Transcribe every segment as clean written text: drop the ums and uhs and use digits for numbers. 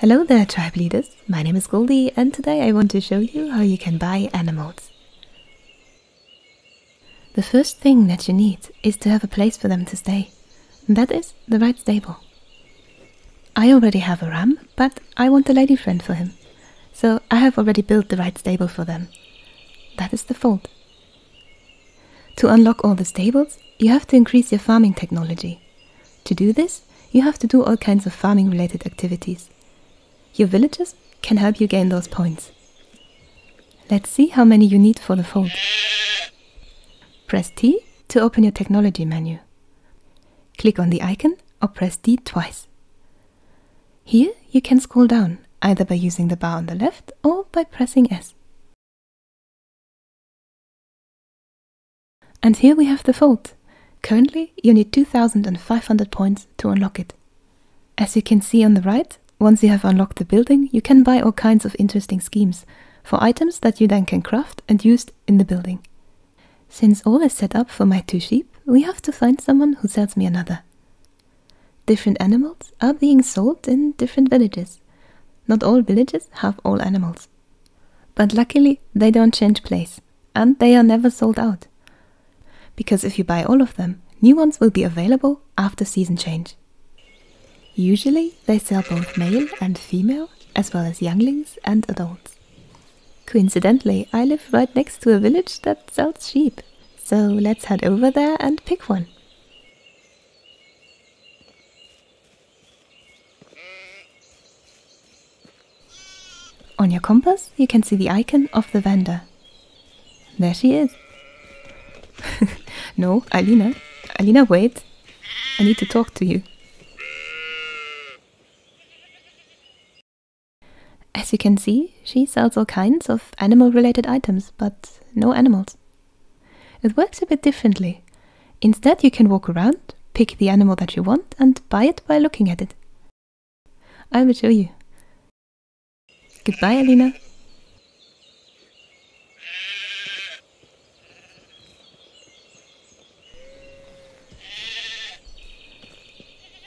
Hello there, tribe leaders. My name is Goldie, and today I want to show you how you can buy animals. The first thing that you need is to have a place for them to stay, and that is the right stable. I already have a ram, but I want a lady friend for him, so I have already built the right stable for them. That is the fold. To unlock all the stables, you have to increase your farming technology. To do this, you have to do all kinds of farming-related activities. Your villagers can help you gain those points. Let's see how many you need for the fold. Press T to open your technology menu. Click on the icon or press D twice. Here you can scroll down, either by using the bar on the left or by pressing S. And here we have the fold. Currently you need 2,500 points to unlock it. As you can see on the right, once you have unlocked the building, you can buy all kinds of interesting schemes for items that you then can craft and use in the building. Since all is set up for my two sheep, we have to find someone who sells me another. Different animals are being sold in different villages. Not all villages have all animals. But luckily, they don't change place, and they are never sold out. Because if you buy all of them, new ones will be available after season change. Usually they sell both male and female, as well as younglings and adults. Coincidentally, I live right next to a village that sells sheep, so let's head over there and pick one. On your compass, you can see the icon of the vendor. There she is. No, Alina. Alina, wait. I need to talk to you. As you can see, she sells all kinds of animal-related items, but no animals. It works a bit differently. Instead, you can walk around, pick the animal that you want, and buy it by looking at it. I will show you. Goodbye, Alina.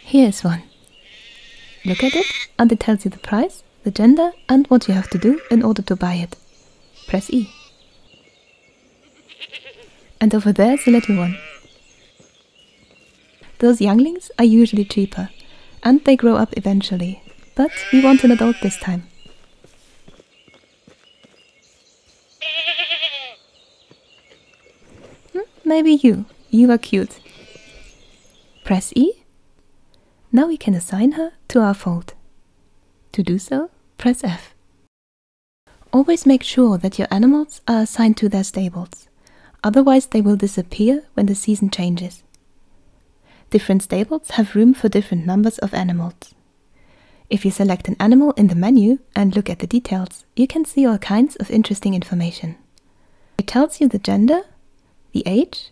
Here is one. Look at it, and it tells you the price, the gender, and what you have to do in order to buy it. Press E. And over there is the little one. Those younglings are usually cheaper, and they grow up eventually, but we want an adult this time. Maybe you are cute. Press E. Now we can assign her to our fold. To do so, press F. Always make sure that your animals are assigned to their stables, otherwise they will disappear when the season changes. Different stables have room for different numbers of animals. If you select an animal in the menu and look at the details, you can see all kinds of interesting information. It tells you the gender, the age,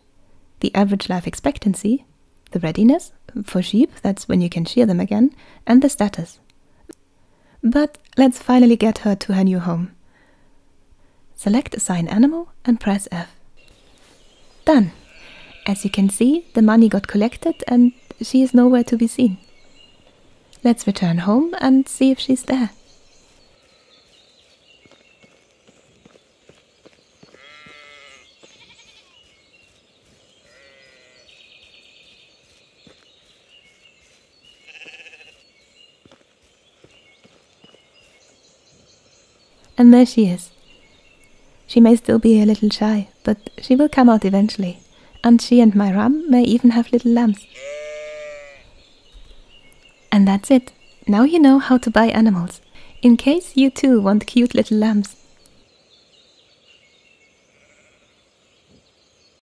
the average life expectancy, the readiness, for sheep, that's when you can shear them again, and the status. But let's finally get her to her new home. Select Assign Animal and press F. Done! As you can see, the money got collected and she is nowhere to be seen. Let's return home and see if she's there. And there she is. She may still be a little shy, but she will come out eventually, and she and my ram may even have little lambs. And that's it. Now you know how to buy animals, in case you too want cute little lambs.